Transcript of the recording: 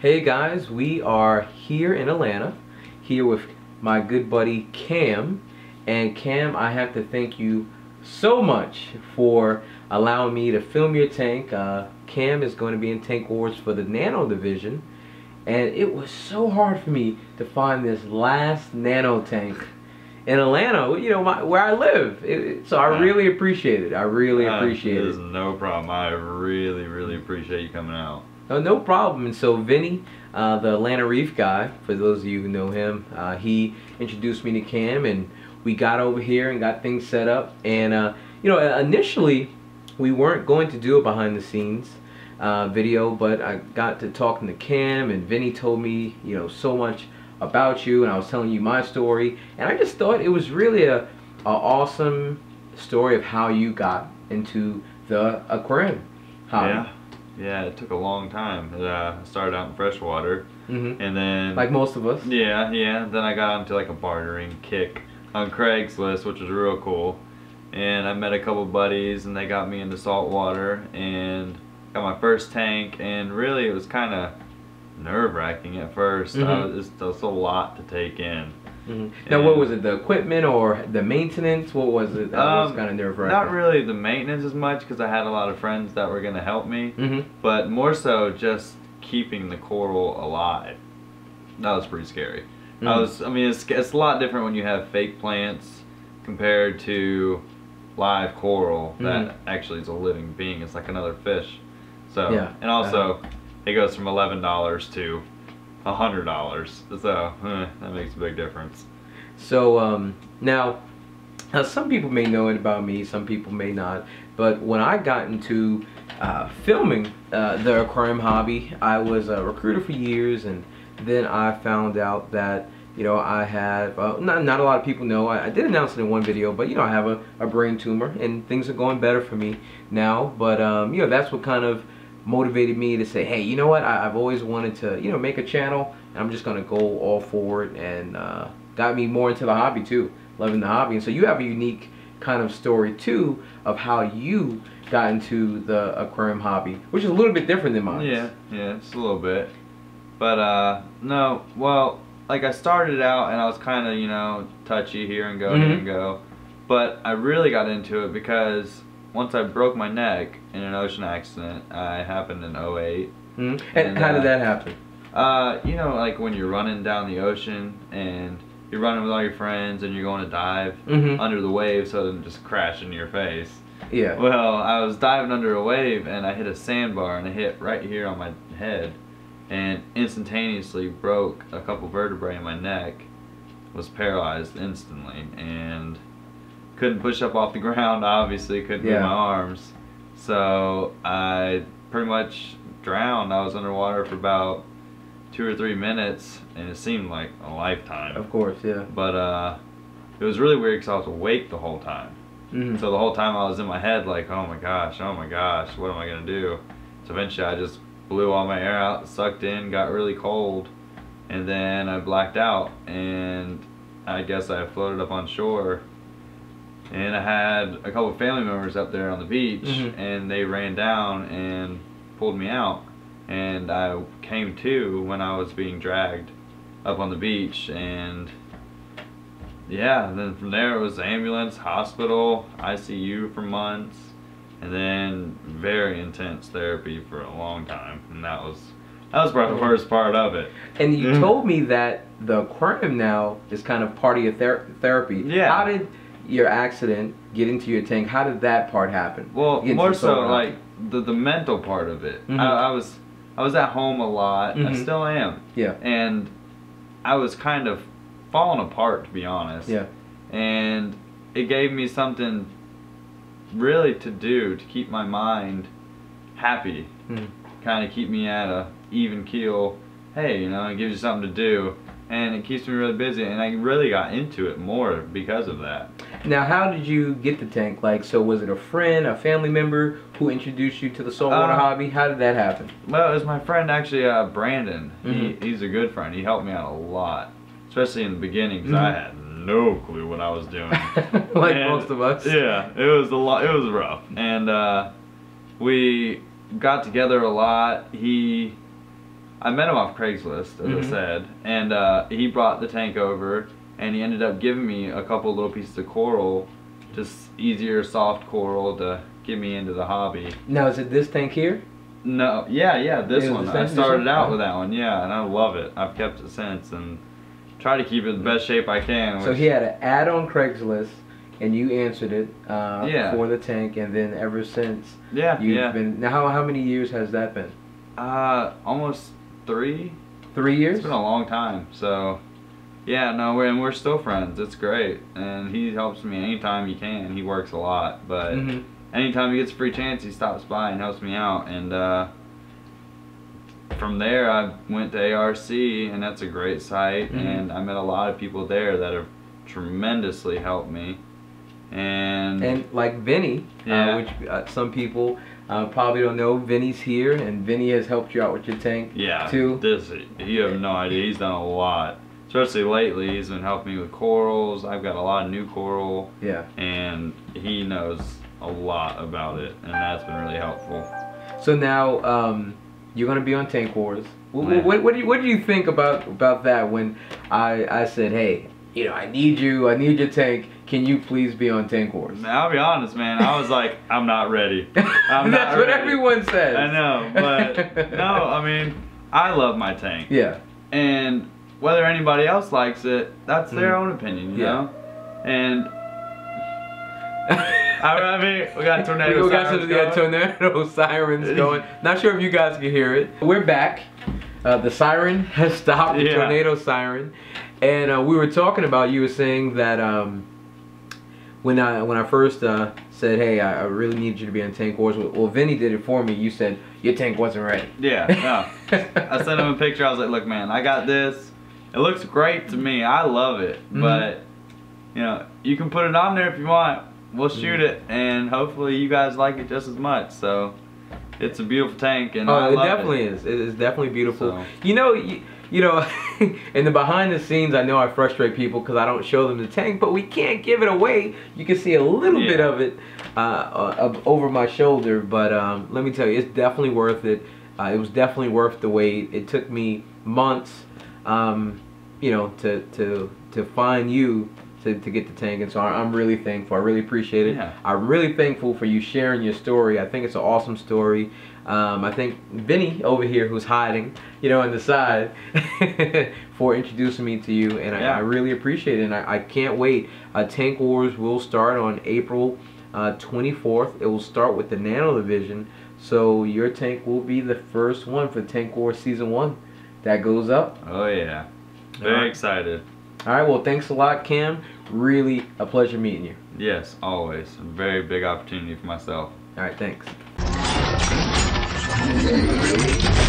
Hey guys, we are here in Atlanta, here with my good buddy Cam. And Cam, I have to thank you so much for allowing me to film your tank. Cam is going to be in Tank Wars for the Nano Division. And it was so hard for me to find this last Nano tank in Atlanta, you know, where I live. So I really appreciate it. I really appreciate it. There's no problem. I really, really appreciate you coming out. No problem. And so Vinny, the Atlanta Reef guy, for those of you who know him, he introduced me to Cam, and we got over here and got things set up. And you know, initially we weren't going to do a behind the scenes video, but I got to talking to Cam, and Vinny told me, you know, so much about you, and I was telling you my story, and I just thought it was really a awesome story of how you got into the aquarium hobby. Yeah, it took a long time. I started out in freshwater, and then... like most of us. Yeah. Then I got onto like a bartering kick on Craigslist, which was real cool. And I met a couple buddies, and they got me into saltwater, and got my first tank, and really it was kind of nerve-wracking at first. It was a lot to take in. Now, what was it, the equipment or the maintenance? What was it that was kind of nerve-wracking? Not really the maintenance as much, because I had a lot of friends that were going to help me, but more so just keeping the coral alive. That was pretty scary. I mean, it's a lot different when you have fake plants compared to live coral that actually is a living being. It's like another fish. So, and also, it goes from $11 to $100, so that makes a big difference. So now some people may know it about me, some people may not, but when I got into filming the aquarium hobby, I was a recruiter for years, and then I found out that, you know, I have not a lot of people know, I did announce it in one video, but you know, I have a brain tumor, and things are going better for me now. But you know, that's what kind of motivated me to say, hey, you know what, I've always wanted to, you know, make a channel, and I'm just gonna go all forward. And got me more into the hobby too, loving the hobby. And so you have a unique kind of story too of how you got into the aquarium hobby, which is a little bit different than mine. Yeah, just a little bit. But no, well, like, I started out and I was kind of, you know, touchy here and go, but I really got into it because once I broke my neck in an ocean accident, I happened in 2008. And how did that happen? You know, like when you're running down the ocean and you're running with all your friends and you're going to dive under the wave so it doesn't just crash into your face. Yeah. Well, I was diving under a wave and I hit a sandbar, and it hit right here on my head, and instantaneously broke a couple vertebrae in my neck, was paralyzed instantly, and couldn't push up off the ground, obviously, couldn't move my arms. So I pretty much drowned. I was underwater for about 2 or 3 minutes, and it seemed like a lifetime. Of course, yeah. But it was really weird because I was awake the whole time. So the whole time I was in my head like, oh my gosh, what am I gonna do? So eventually I just blew all my air out, sucked in, got really cold, and then I blacked out, and I guess I floated up on shore. And I had a couple of family members up there on the beach, and they ran down and pulled me out. And I came to when I was being dragged up on the beach, and yeah, then from there it was ambulance, hospital, ICU for months, and then very intense therapy for a long time. And that was probably the worst part of it. And you told me that the aquarium now is kind of part of your therapy. Yeah. How did your accident get into your tank? How did that part happen? Well, more so like the mental part of it. I was at home a lot. I still am. Yeah. And I was kind of falling apart, to be honest. Yeah. And it gave me something really to do to keep my mind happy, kind of keep me at a even keel. Hey, you know, it gives you something to do. And it keeps me really busy, and I really got into it more because of that. Now, how did you get the tank? Like, so was it a friend, a family member who introduced you to the saltwater hobby? How did that happen? Well, it was my friend, actually, Brandon. He's a good friend. He helped me out a lot, especially in the beginning, because I had no clue what I was doing. Like most of us. Yeah, it was rough. And we got together a lot. I met him off Craigslist, as I said, and he brought the tank over, and he ended up giving me a couple little pieces of coral, just easier soft coral to get me into the hobby. Now, is it this tank here? No, yeah, this one. I started out with that one, yeah, and I love it. I've kept it since, and try to keep it in the best shape I can. So he had an ad on Craigslist, and you answered it for the tank, and then ever since, you've been. Now, how many years has that been? Almost 3 years. It's been a long time. So, yeah, no, we're still friends. It's great, and he helps me anytime he can. He works a lot, but anytime he gets a free chance, he stops by and helps me out. And from there, I went to ARC, and that's a great site. And I met a lot of people there that have tremendously helped me. And like Vinny, which some people probably don't know, Vinny's here, and Vinny has helped you out with your tank too. You have no idea. He's done a lot, especially lately. He's been helping me with corals. I've got a lot of new coral. Yeah. And he knows a lot about it, and that's been really helpful. So now you're gonna be on Tank Wars. What do you think about that when I said, hey, you know, I need your tank. Can you please be on Tank Wars? I'll be honest, man. I was like, I'm not ready. That's what everyone says. I know, but no, I mean, I love my tank. Yeah. And whether anybody else likes it, that's their own opinion, you know? And I mean, we got tornado sirens going. Not sure if you guys can hear it. We're back. The siren has stopped, the tornado siren. And we were talking about, you were saying that when I first said, hey, I really need you to be on Tank Wars, well, Vinny did it for me. You said, your tank wasn't ready. Yeah, no. I sent him a picture. I was like, look, man, I got this. It looks great to me. I love it. But, you know, you can put it on there if you want. We'll shoot it, and hopefully you guys like it just as much. So, it's a beautiful tank, and I love it. It is definitely beautiful. So. You know, in the behind the scenes, I know I frustrate people because I don't show them the tank, but we can't give it away. You can see a little bit of it over my shoulder, but let me tell you, it's definitely worth it. It was definitely worth the wait. It took me months, you know, to find you to get the tank, and so I'm really thankful. I really appreciate it. I'm really thankful for you sharing your story. I think it's an awesome story. I think Vinny over here, who's hiding, you know, on the side, for introducing me to you, and I really appreciate it, and I can't wait. Tank Wars will start on April 24th. It will start with the Nano Division, so your tank will be the first one for Tank Wars Season 1. That goes up. Oh, yeah. Very excited. All right, well, thanks a lot, Cam. Really a pleasure meeting you. Yes, always. A very big opportunity for myself. All right, thanks.